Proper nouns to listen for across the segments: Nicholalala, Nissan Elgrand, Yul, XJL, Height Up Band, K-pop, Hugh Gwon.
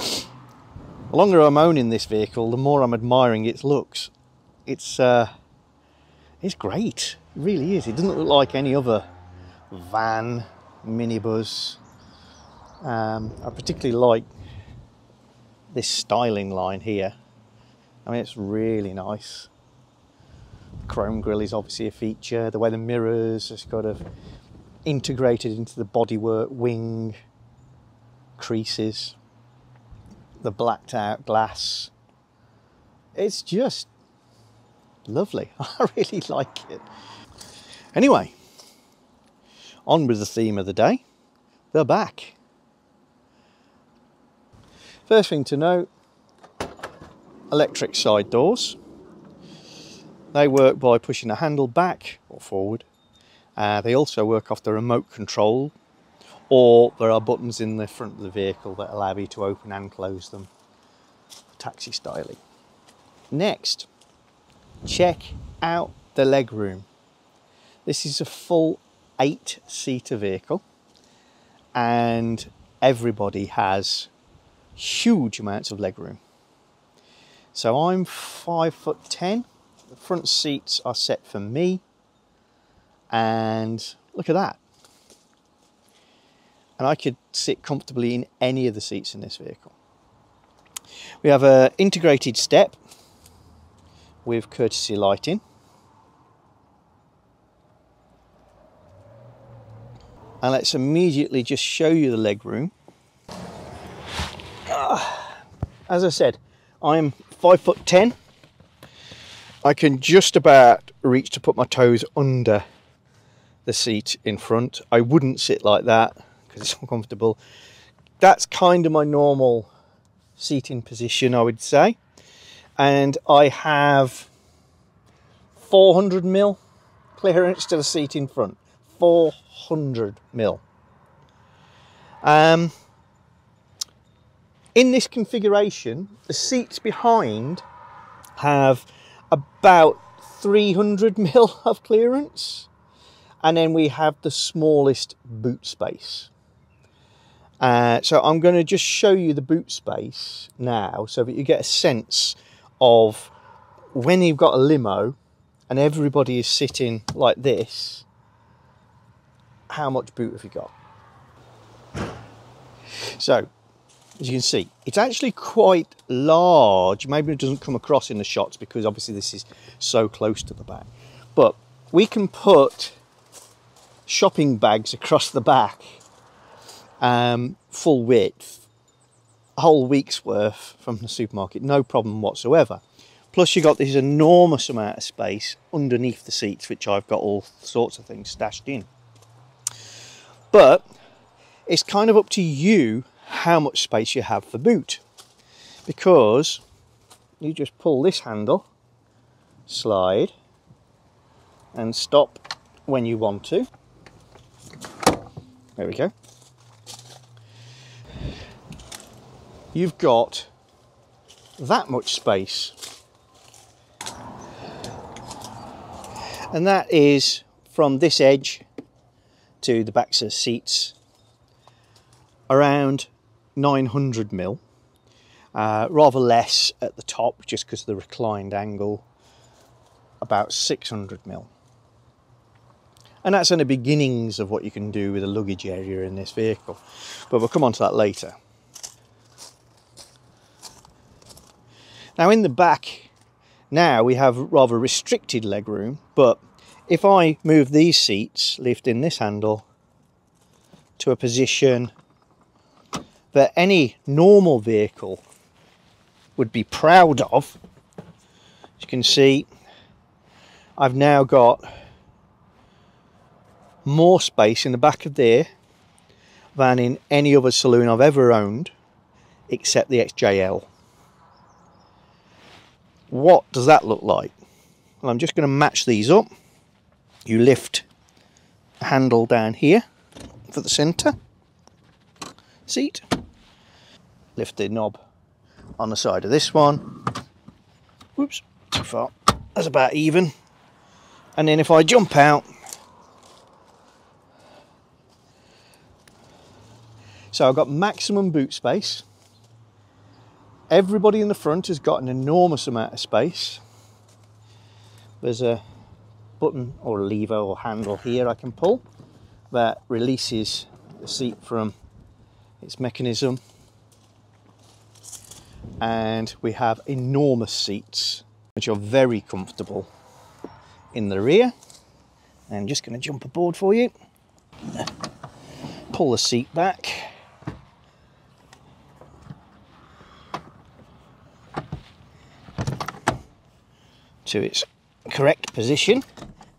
The longer I'm owning this vehicle, the more I'm admiring its looks. It's great, it really is. It doesn't look like any other van, minibus. I particularly like this styling line here. I mean, it's really nice. The chrome grille is obviously a feature. The way the mirrors are kind of integrated into the bodywork, wing creases, the blacked out glass. It's just lovely. I really like it. Anyway, on with the theme of the day, the back. First thing to note, electric side doors. They work by pushing the handle back or forward. They also work off the remote control, or there are buttons in the front of the vehicle that allow you to open and close them. Taxi styling. Next, check out the legroom. This is a full 8-seater vehicle, and everybody has huge amounts of legroom. So I'm 5'10". The front seats are set for me, and look at that. And I could sit comfortably in any of the seats in this vehicle. We have an integrated step with courtesy lighting. And let's immediately just show you the legroom. As I said, I'm 5'10". I can just about reach to put my toes under the seat in front. I wouldn't sit like that because it's uncomfortable. That's kind of my normal seating position, I would say. And I have 400mm clearance to the seat in front. 400mm. In this configuration, the seats behind have about 300mm of clearance, and then we have the smallest boot space. So I'm going to just show you the boot space now so that you get a sense of when you've got a limo and everybody is sitting like this, how much boot have you got? So, as you can see, it's actually quite large. Maybe it doesn't come across in the shots because obviously this is so close to the back. But we can put shopping bags across the back, full width, a whole week's worth from the supermarket, no problem whatsoever. Plus you've got this enormous amount of space underneath the seats, which I've got all sorts of things stashed in. But it's kind of up to you how much space you have for boot, because you just pull this handle, slide, and stop when you want to. There we go. You've got that much space, and that is from this edge to the backs of the seats around 900mm, rather less at the top just because of the reclined angle, about 600mm. And that's in the beginnings of what you can do with a luggage area in this vehicle, but we'll come on to that later. Now in the back, now we have rather restricted legroom, but if I move these seats, lifting this handle to a position that any normal vehicle would be proud of. As you can see, I've now got more space in the back of there than in any other saloon I've ever owned, except the XJL. What does that look like? Well, I'm just going to match these up. You lift the handle down here for the centre seat. Lift the knob on the side of this one. Whoops, too far. That's about even. And then if I jump out, so I've got maximum boot space. Everybody in the front has got an enormous amount of space. There's a button or lever or handle here I can pull that releases the seat from its mechanism. And we have enormous seats, which are very comfortable in the rear. And I'm just going to jump aboard for you. Pull the seat back. To its correct position.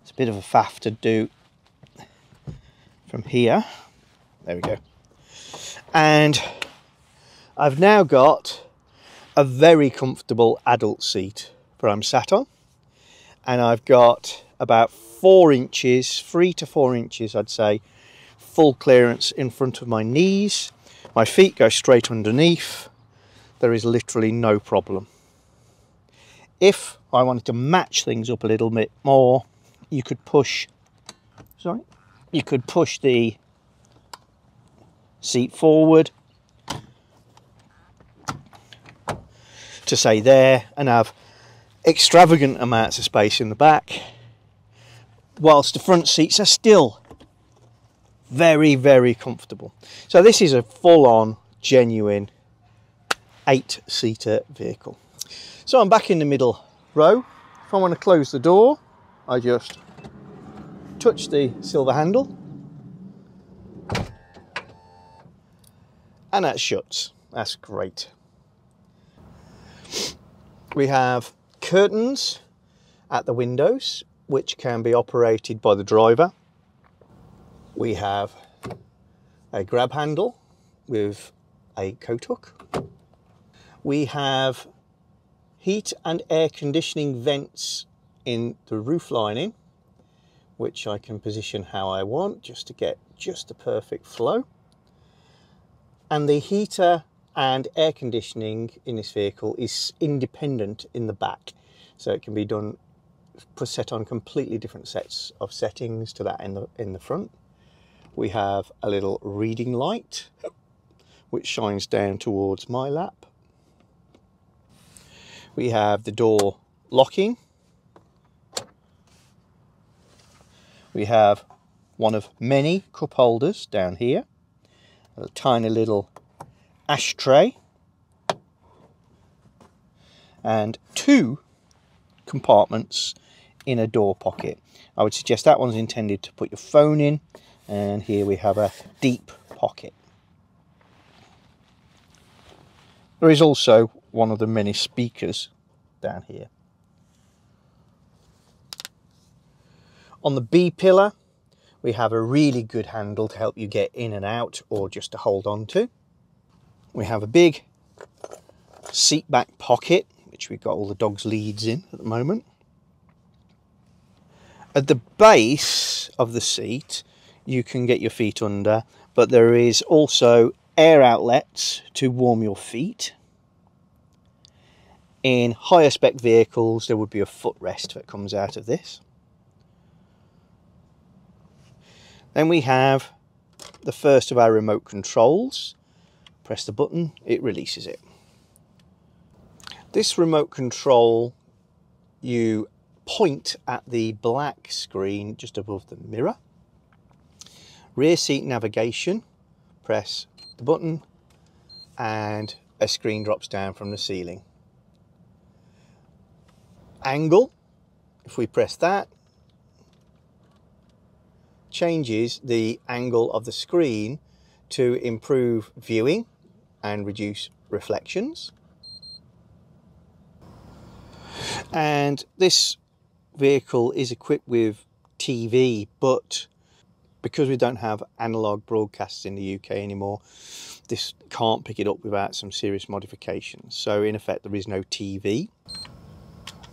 It's a bit of a faff to do from here. There we go. And I've now got a very comfortable adult seat that I'm sat on, and I've got about 4 inches, 3 to 4 inches I'd say, full clearance in front of my knees. My feet go straight underneath. There is literally no problem. If I wanted to match things up a little bit more, you could push, you could push the seat forward to say there, and have extravagant amounts of space in the back, whilst the front seats are still very, very comfortable. So this is a full-on, genuine 8-seater vehicle. So I'm back in the middle row. If I want to close the door, I just touch the silver handle and that shuts. That's great. We have curtains at the windows, which can be operated by the driver. We have a grab handle with a coat hook. We have heat and air conditioning vents in the roof lining, which I can position how I want just to get just the perfect flow. And the heater and air conditioning in this vehicle is independent in the back. So it can be done, set on completely different sets of settings to that in the front. We have a little reading light, which shines down towards my lap. We have the door locking. We have one of many cup holders down here. A tiny little ashtray. And 2 compartments in a door pocket. I would suggest that one's intended to put your phone in. And here we have a deep pocket. There is also one of the many speakers down here. On the B pillar, we have a really good handle to help you get in and out or just to hold on to. We have a big seat back pocket, which we've got all the dog's leads in at the moment. At the base of the seat, you can get your feet under, but there is also air outlets to warm your feet. In higher spec vehicles, there would be a footrest that comes out of this. Then we have the first of our remote controls. Press the button, it releases it. This remote control, you point at the black screen just above the mirror. Rear seat navigation, press the button and a screen drops down from the ceiling. Angle, if we press that, changes the angle of the screen to improve viewing and reduce reflections. And this vehicle is equipped with TV, but because we don't have analog broadcasts in the UK anymore, this can't pick it up without some serious modifications. So in effect, there is no TV.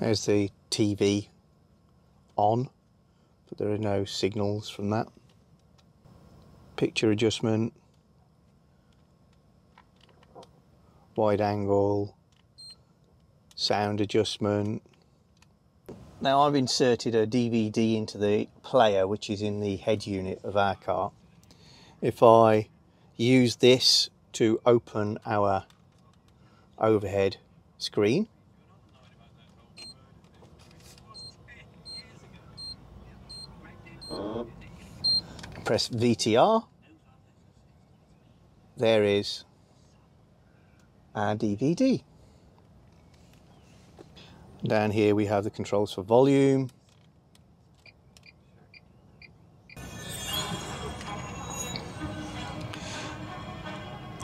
There's the TV on, but there are no signals from that. Picture adjustment, wide angle, sound adjustment. Now I've inserted a DVD into the player, which is in the head unit of our car. If I use this to open our overhead screen. Press VTR. There is our DVD. Down here we have the controls for volume,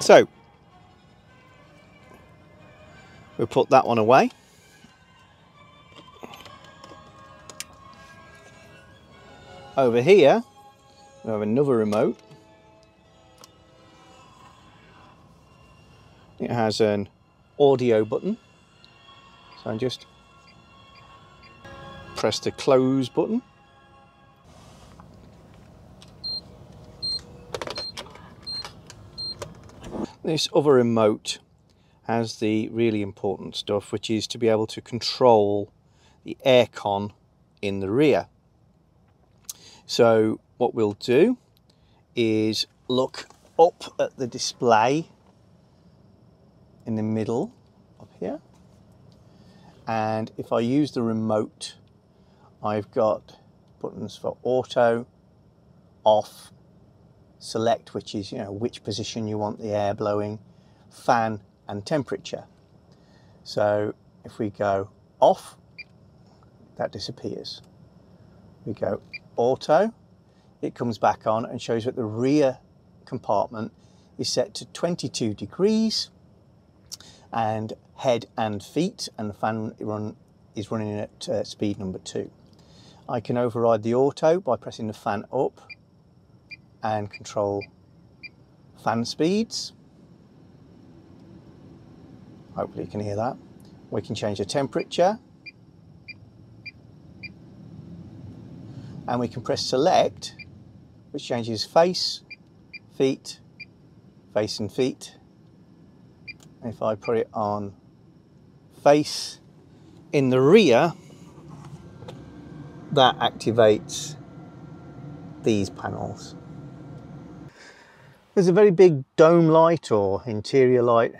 so we'll put that one away. Over here we have another remote. It has an audio button, so I'm just press the close button. This other remote has the really important stuff, which is to be able to control the aircon in the rear. So what we'll do is look up at the display in the middle up here, and if I use the remote, I've got buttons for auto, off, select, which is, you know, which position you want the air blowing, fan and temperature. So if we go off, that disappears. We go auto, it comes back on and shows that the rear compartment is set to 22 degrees and head and feet, and the fan is running at speed number 2. I can override the auto by pressing the fan up and control fan speeds. Hopefully you can hear that. We can change the temperature, and we can press select, which changes face and feet. And if I put it on face in the rear, that activates these panels. There's a very big dome light or interior light,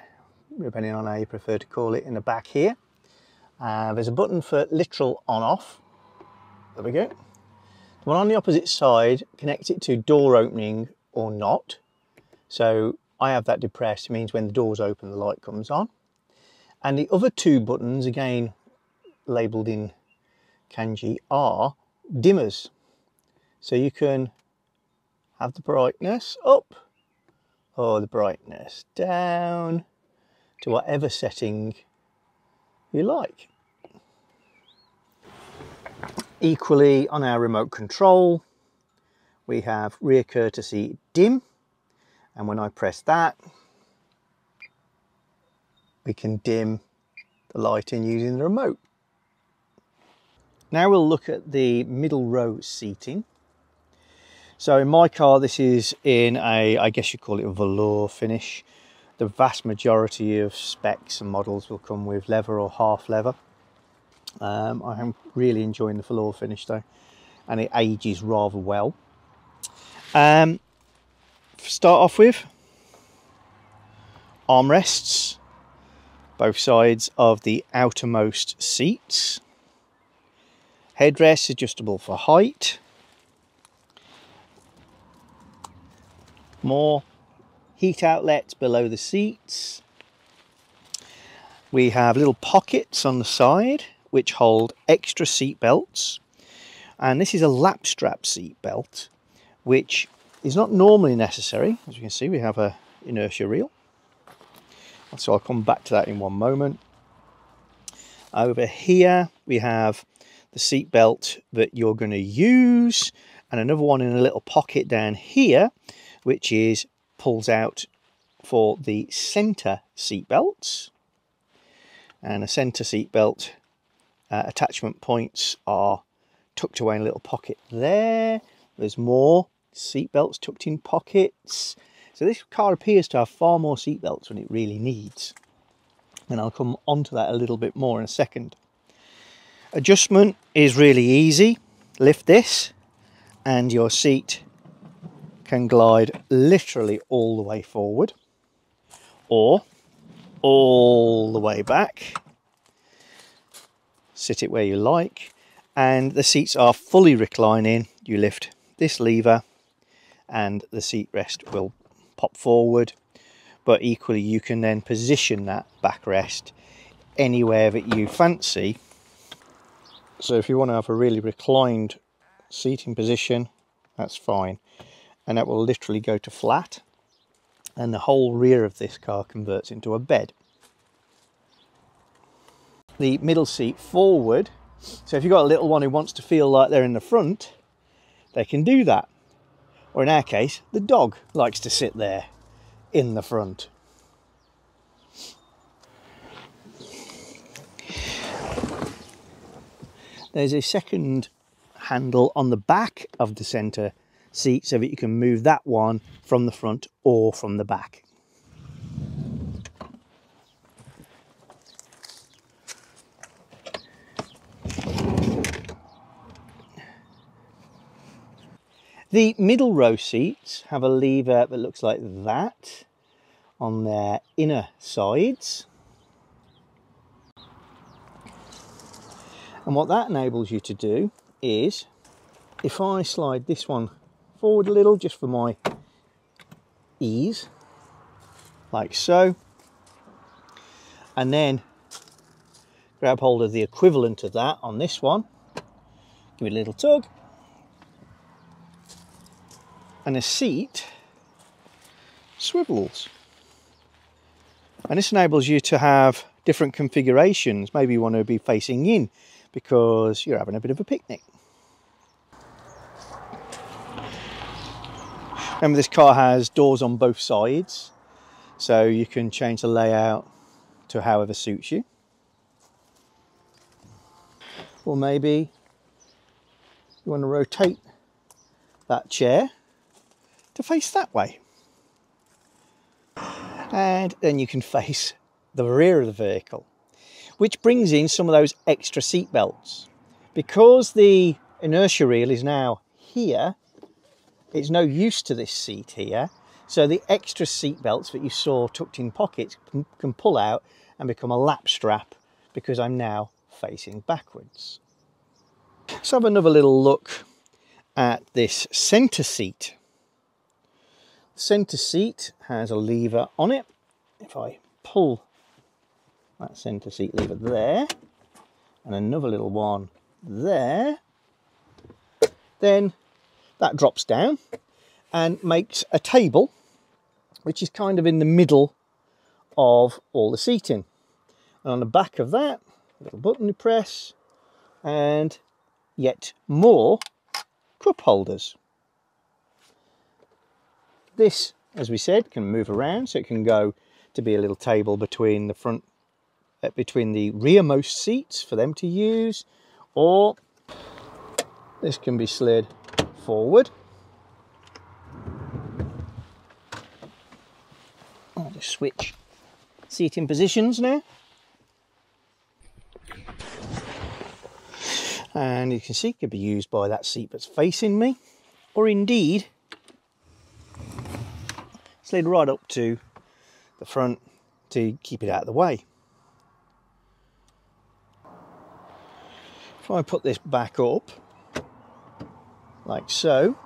depending on how you prefer to call it, in the back here. There's a button for literal on-off. There we go. The one on the opposite side connects it to door opening or not. So I have that depressed. It means when the door's open, the light comes on. And the other two buttons, again labelled in kanji, are dimmers. So you can have the brightness up or the brightness down to whatever setting you like. Equally, on our remote control, we have rear courtesy dim, and when I press that, we can dim the lighting using the remote. Now we'll look at the middle row seating. So in my car, this is in a, I guess you call it a velour finish. The vast majority of specs and models will come with leather or half leather. I am really enjoying the velour finish though, and it ages rather well. Start off with armrests, both sides of the outermost seats. Headrest adjustable for height. More heat outlets below the seats. We have little pockets on the side which hold extra seat belts, and this is a lap strap seat belt, which is not normally necessary. As you can see, we have a inertia reel, so I'll come back to that in one moment. Over here we have the seat belt that you're going to use, and another one in a little pocket down here, which is pulls out for the center seat belts. And a center seat belt attachment points are tucked away in a little pocket there. There's more seat belts tucked in pockets. So this car appears to have far more seat belts than it really needs, and I'll come onto that a little bit more in a second. Adjustment is really easy. Lift this and your seat can glide literally all the way forward, or all the way back. Sit it where you like. And the seats are fully reclining. You lift this lever and the seat rest will pop forward, but equally you can then position that backrest anywhere that you fancy. So if you want to have a really reclined seating position, that's fine, and that will literally go to flat, and the whole rear of this car converts into a bed. The middle seat forward, so if you've got a little one who wants to feel like they're in the front, they can do that. Or in our case, the dog likes to sit there in the front. There's a second handle on the back of the centre seat so that you can move that one from the front or from the back. The middle row seats have a lever that looks like that on their inner sides. And what that enables you to do is, if I slide this one forward a little just for my ease, like so, and then grab hold of the equivalent of that on this one, give it a little tug, and the seat swivels. And this enables you to have different configurations. Maybe you want to be facing in because you're having a bit of a picnic. Remember, this car has doors on both sides, so you can change the layout to however suits you. Or maybe you want to rotate that chair to face that way. And then you can face the rear of the vehicle, which brings in some of those extra seat belts. Because the inertia reel is now here, it's no use to this seat here. So the extra seat belts that you saw tucked in pockets can pull out and become a lap strap because I'm now facing backwards. Let's have another little look at this centre seat. The centre seat has a lever on it. If I pull that centre seat lever there, and another little one there, then that drops down and makes a table, which is kind of in the middle of all the seating. And on the back of that, a little button to press, and yet more cup holders. This, as we said, can move around, so it can go to be a little table between the front, between the rearmost seats for them to use, or this can be slid forward. I'll just switch seating positions now. And you can see it could be used by that seat that's facing me, or indeed slid right up to the front to keep it out of the way. If I put this back up, like so,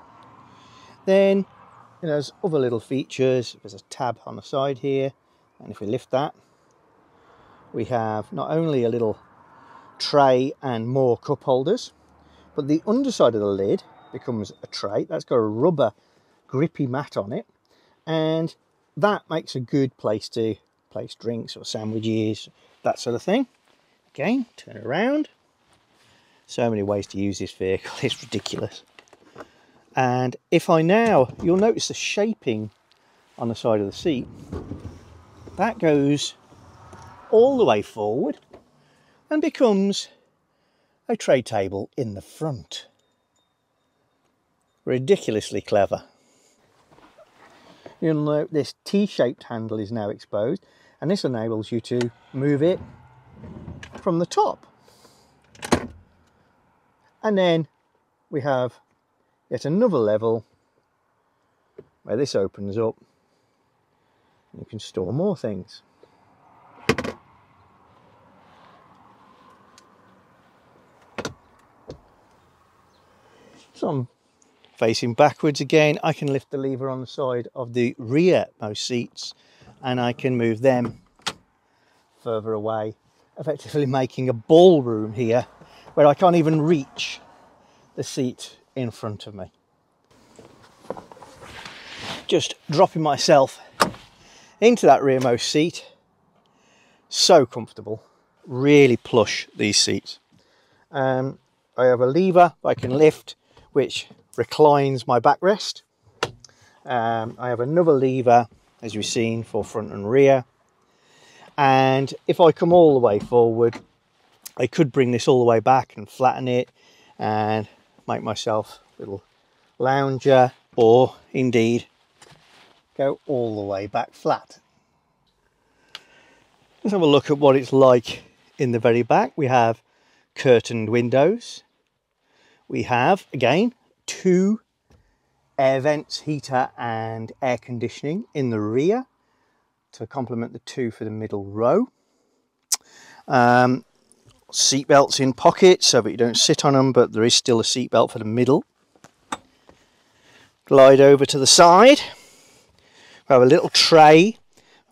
then it has other little features. There's a tab on the side here, and if we lift that, we have not only a little tray and more cup holders, but the underside of the lid becomes a tray. That's got a rubber grippy mat on it, and that makes a good place to place drinks or sandwiches, that sort of thing. Again, turn around. So many ways to use this vehicle, it's ridiculous. And if I now, you'll notice the shaping on the side of the seat, that goes all the way forward and becomes a tray table in the front. Ridiculously clever. You'll note this T-shaped handle is now exposed, and this enables you to move it from the top. And then we have yet another level where this opens up and you can store more things. So I'm facing backwards again. I can lift the lever on the side of the rearmost seats and I can move them further away, effectively making a ballroom here where I can't even reach the seat in front of me. Just dropping myself into that rearmost seat. So comfortable, really plush, these seats. I have a lever I can lift which reclines my backrest. I have another lever, as you've seen, for front and rear. And if I come all the way forward, I could bring this all the way back and flatten it and make myself a little lounger, or indeed go all the way back flat. Let's have a look at what it's like in the very back. We have curtained windows. We have, again, two air vents, heater and air conditioning in the rear to complement the two for the middle row. Seat belts in pockets so that you don't sit on them, but there is still a seat belt for the middle. Glide over to the side. We have a little tray,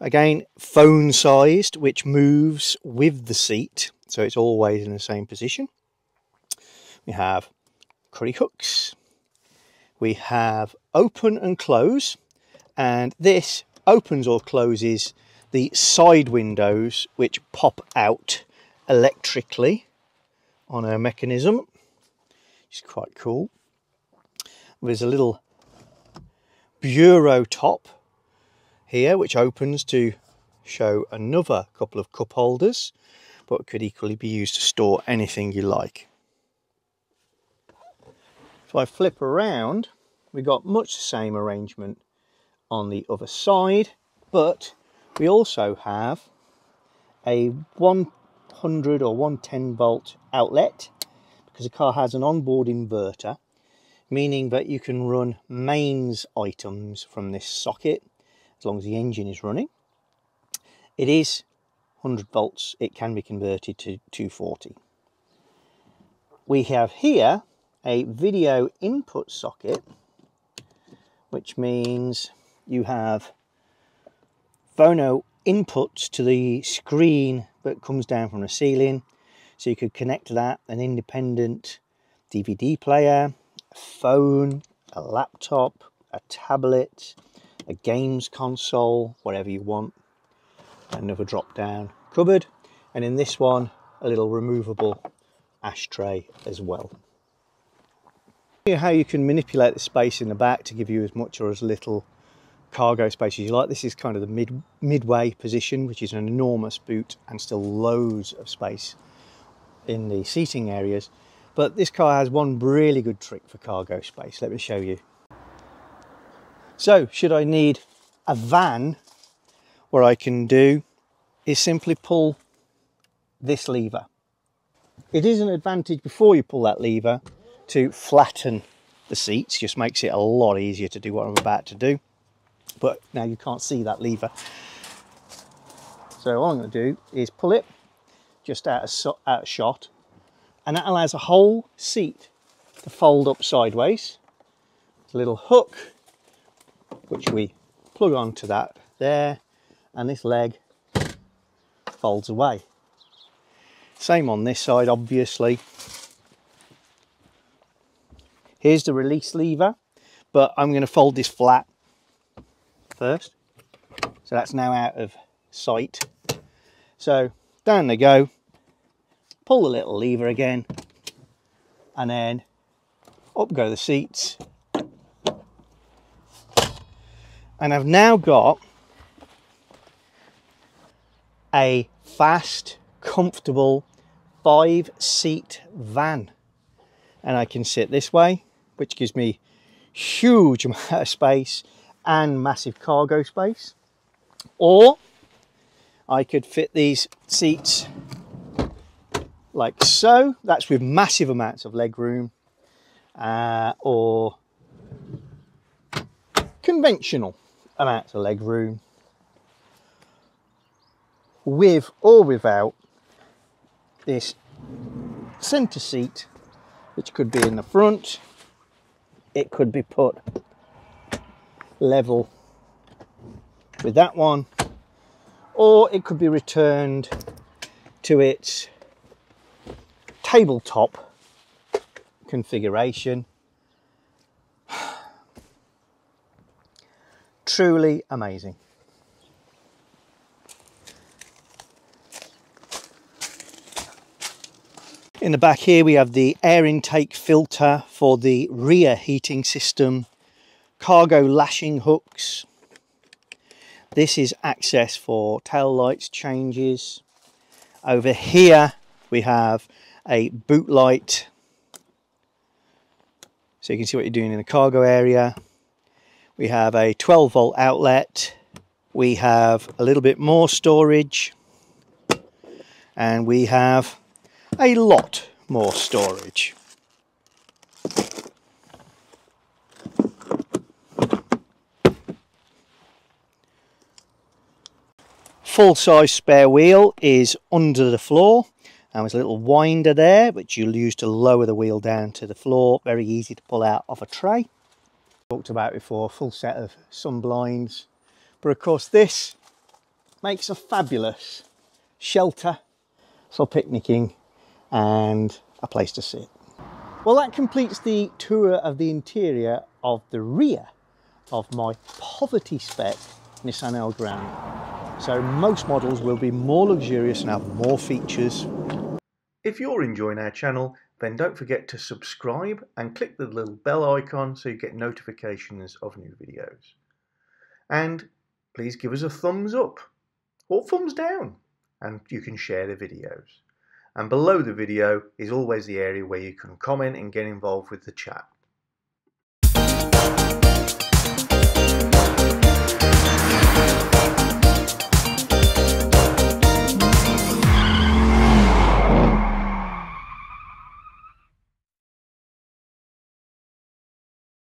again, phone sized, which moves with the seat. So it's always in the same position. We have curry hooks. We have open and close. And this opens or closes the side windows, which pop out electrically on a mechanism, which is quite cool. There's a little bureau top here, which opens to show another couple of cup holders, but could equally be used to store anything you like. If I flip around, we got much the same arrangement on the other side, but we also have a 100 or 110 volt outlet, because the car has an onboard inverter, meaning that you can run mains items from this socket as long as the engine is running. It is 100 volts, it can be converted to 240. We have here a video input socket, which means you have phono inputs to the screen that comes down from the ceiling. So you could connect to that an independent DVD player, a phone, a laptop, a tablet, a games console, whatever you want. Another drop down cupboard, and in this one a little removable ashtray as well. Here's how you can manipulate the space in the back to give you as much or as little cargo space as you like. This is kind of the midway position, which is an enormous boot and still loads of space in the seating areas. But this car has one really good trick for cargo space. Let me show you. So should I need a van, what I can do is simply pull this lever. It is an advantage before you pull that lever to flatten the seats, just makes it a lot easier to do what I'm about to do. But now you can't see that lever. So all I'm going to do is pull it just out of shot, and that allows a whole seat to fold up sideways. There's a little hook which we plug onto that there, and this leg folds away. Same on this side, obviously. Here's the release lever, but I'm going to fold this flat first. So that's now out of sight. So down they go, pull the little lever again, and then up go the seats. And I've now got a fast, comfortable 5-seat van. And I can sit this way, which gives me huge amount of space and massive cargo space. Or I could fit these seats like so. That's with massive amounts of leg room, or conventional amounts of leg room, with or without this centre seat, which could be in the front it could be put level with that one, or it could be returned to its tabletop configuration. Truly amazing. In the back here we have the air intake filter for the rear heating system, cargo lashing hooks. This is access for tail lights changes. Over here we have a boot light, so you can see what you're doing in the cargo area. We have a 12-volt outlet. We have a little bit more storage, and we have a lot more storage. Full-size spare wheel is under the floor, and there's a little winder there which you'll use to lower the wheel down to the floor. Very easy to pull out off a tray. Talked about before, full set of sun blinds, but of course this makes a fabulous shelter for picnicking and a place to sit. Well, that completes the tour of the interior of the rear of my poverty spec Nissan Elgrand. So most models will be more luxurious and have more features. If you're enjoying our channel, then don't forget to subscribe and click the little bell icon so you get notifications of new videos. And please give us a thumbs up or thumbs down, and you can share the videos. And below the video is always the area where you can comment and get involved with the chat.